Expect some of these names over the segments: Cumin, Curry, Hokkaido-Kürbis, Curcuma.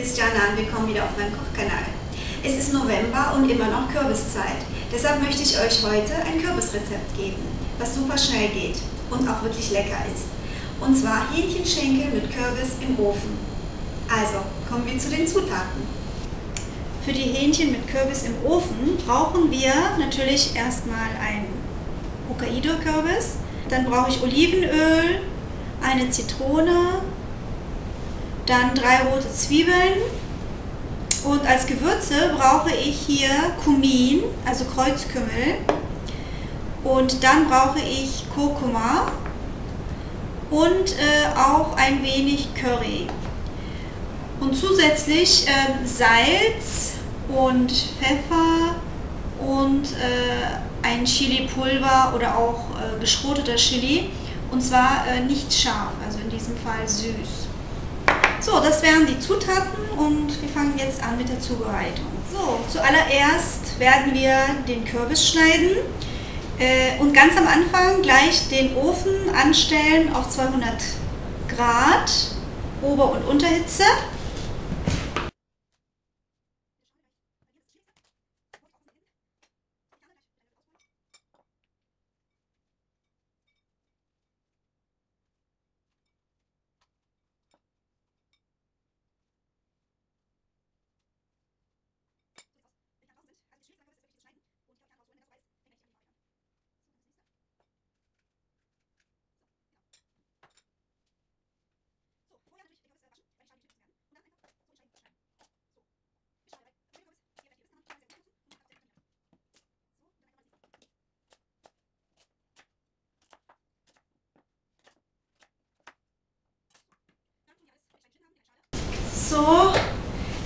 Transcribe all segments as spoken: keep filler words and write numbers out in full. dieses Journal willkommen wieder auf meinem Kochkanal. Es ist November und immer noch Kürbiszeit. Deshalb möchte ich euch heute ein Kürbisrezept geben, was super schnell geht und auch wirklich lecker ist. Und zwar Hähnchenschenkel mit Kürbis im Ofen. Also, kommen wir zu den Zutaten. Für die Hähnchen mit Kürbis im Ofen brauchen wir natürlich erstmal einen Hokkaido-Kürbis. Dann brauche ich Olivenöl, eine Zitrone, dann drei rote Zwiebeln und als Gewürze brauche ich hier Cumin, also Kreuzkümmel, und dann brauche ich Kurkuma und äh, auch ein wenig Curry und zusätzlich äh, Salz und Pfeffer und äh, ein Chili-Pulver oder auch äh, geschroteter Chili, und zwar äh, nicht scharf, also in diesem Fall süß. So, das wären die Zutaten und wir fangen jetzt an mit der Zubereitung. So, zuallererst werden wir den Kürbis schneiden äh, und ganz am Anfang gleich den Ofen anstellen auf zweihundert Grad, Ober- und Unterhitze. So,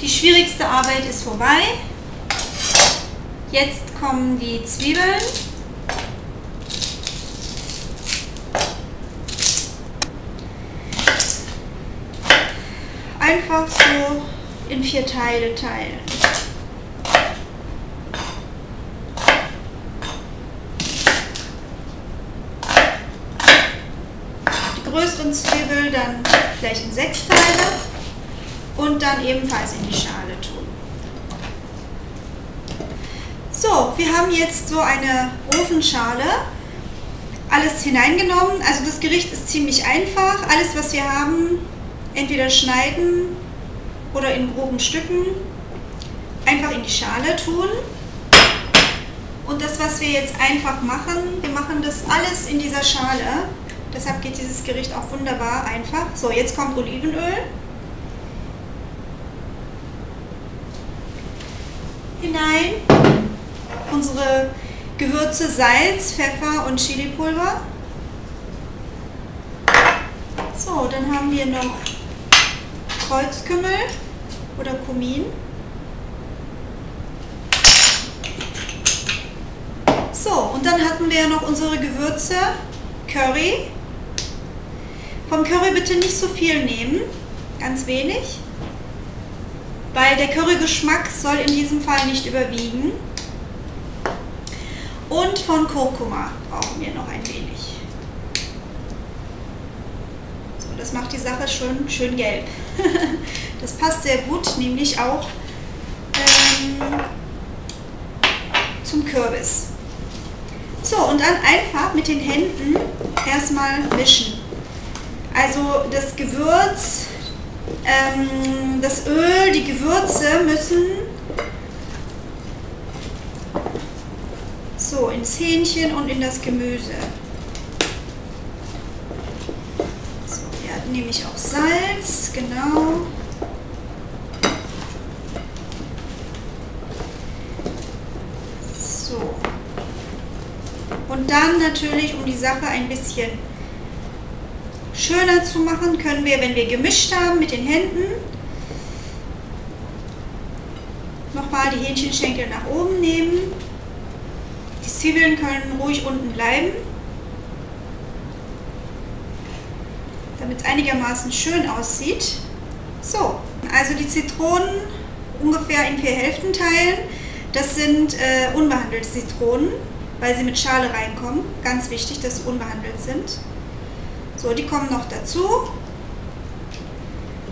die schwierigste Arbeit ist vorbei. Jetzt kommen die Zwiebeln. Einfach so in vier Teile teilen. Die größeren Zwiebeln dann vielleicht in sechs Teile. Und dann ebenfalls in die Schale tun. So, wir haben jetzt so eine Ofenschale, alles hineingenommen. Also das Gericht ist ziemlich einfach. Alles, was wir haben, entweder schneiden oder in groben Stücken, einfach in die Schale tun. Und das, was wir jetzt einfach machen, wir machen das alles in dieser Schale. Deshalb geht dieses Gericht auch wunderbar einfach. So, jetzt kommt Olivenöl hinein, unsere Gewürze Salz, Pfeffer und Chilipulver. So, dann haben wir noch Kreuzkümmel oder Kumin. So, und dann hatten wir noch unsere Gewürze Curry. Vom Curry bitte nicht so viel nehmen, ganz wenig, weil der Currygeschmack soll in diesem Fall nicht überwiegen. Und von Kurkuma brauchen wir noch ein wenig. So, das macht die Sache schon schön gelb. Das passt sehr gut, nämlich auch ähm, zum Kürbis. So, und dann einfach mit den Händen erstmal mischen. Also das Gewürz, Ähm, das Öl, die Gewürze müssen so ins Hähnchen und in das Gemüse. So, hier nehme ich auch Salz, genau. So. Und dann natürlich, um die Sache ein bisschen schöner zu machen, können wir, wenn wir gemischt haben mit den Händen, nochmal die Hähnchenschenkel nach oben nehmen. Die Zwiebeln können ruhig unten bleiben, damit es einigermaßen schön aussieht. So, also die Zitronen ungefähr in vier Hälften teilen. Das sind äh, unbehandelte Zitronen, weil sie mit Schale reinkommen. Ganz wichtig, dass sie unbehandelt sind. So, die kommen noch dazu.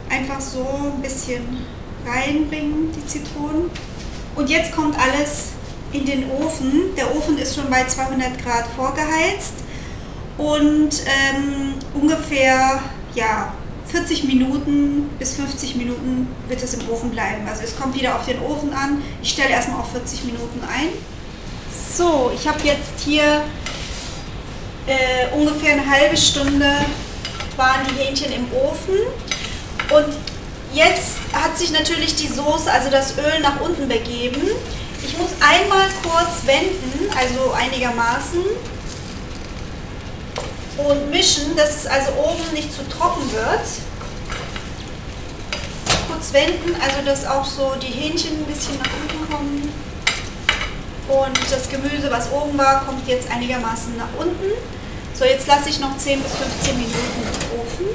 Einfach so ein bisschen reinbringen, die Zitronen. Und jetzt kommt alles in den Ofen. Der Ofen ist schon bei zweihundert Grad vorgeheizt und ähm, ungefähr ja, vierzig Minuten bis fünfzig Minuten wird es im Ofen bleiben. Also es kommt wieder auf den Ofen an. Ich stelle erstmal auf vierzig Minuten ein. So, ich habe jetzt hier äh, ungefähr eine halbe Stunde waren die Hähnchen im Ofen und jetzt hat sich natürlich die Soße, also das Öl, nach unten begeben. Ich muss einmal kurz wenden, also einigermaßen, und mischen, dass es also oben nicht zu trocken wird. Kurz wenden, also dass auch so die Hähnchen ein bisschen nach unten kommen. Und das Gemüse, was oben war, kommt jetzt einigermaßen nach unten. So, jetzt lasse ich noch zehn bis fünfzehn Minuten im Ofen.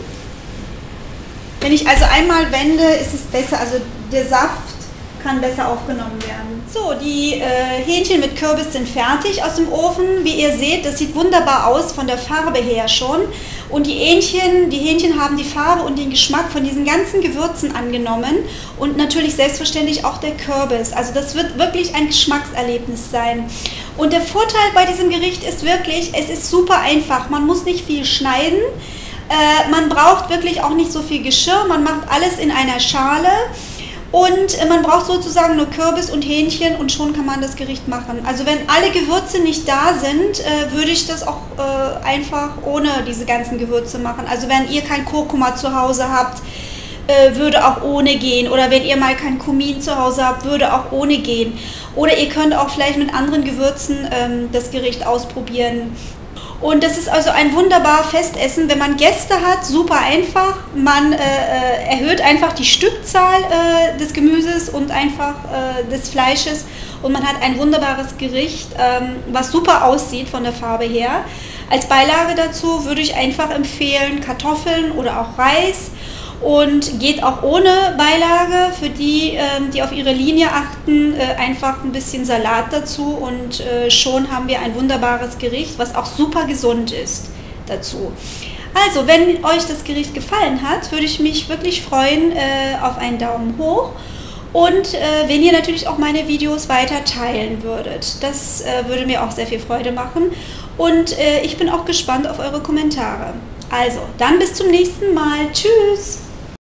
Wenn ich also einmal wende, ist es besser, also der Saft kann besser aufgenommen werden. So, die äh, Hähnchen mit Kürbis sind fertig aus dem Ofen. Wie ihr seht, das sieht wunderbar aus von der Farbe her schon. Und die Hähnchen, die Hähnchen haben die Farbe und den Geschmack von diesen ganzen Gewürzen angenommen. Und natürlich selbstverständlich auch der Kürbis. Also das wird wirklich ein Geschmackserlebnis sein. Und der Vorteil bei diesem Gericht ist wirklich, es ist super einfach. Man muss nicht viel schneiden. Äh, man braucht wirklich auch nicht so viel Geschirr. Man macht alles in einer Schale. Und man braucht sozusagen nur Kürbis und Hähnchen und schon kann man das Gericht machen. Also wenn alle Gewürze nicht da sind, würde ich das auch einfach ohne diese ganzen Gewürze machen. Also wenn ihr kein Kurkuma zu Hause habt, würde auch ohne gehen. Oder wenn ihr mal kein Cumin zu Hause habt, würde auch ohne gehen. Oder ihr könnt auch vielleicht mit anderen Gewürzen das Gericht ausprobieren. Und das ist also ein wunderbar Festessen, wenn man Gäste hat, super einfach. Man äh, erhöht einfach die Stückzahl äh, des Gemüses und einfach äh, des Fleisches und man hat ein wunderbares Gericht, ähm, was super aussieht von der Farbe her. Als Beilage dazu würde ich einfach empfehlen Kartoffeln oder auch Reis. Und geht auch ohne Beilage, für die, die auf ihre Linie achten, einfach ein bisschen Salat dazu und schon haben wir ein wunderbares Gericht, was auch super gesund ist dazu. Also, wenn euch das Gericht gefallen hat, würde ich mich wirklich freuen auf einen Daumen hoch und wenn ihr natürlich auch meine Videos weiter teilen würdet. Das würde mir auch sehr viel Freude machen und ich bin auch gespannt auf eure Kommentare. Also, dann bis zum nächsten Mal. Tschüss!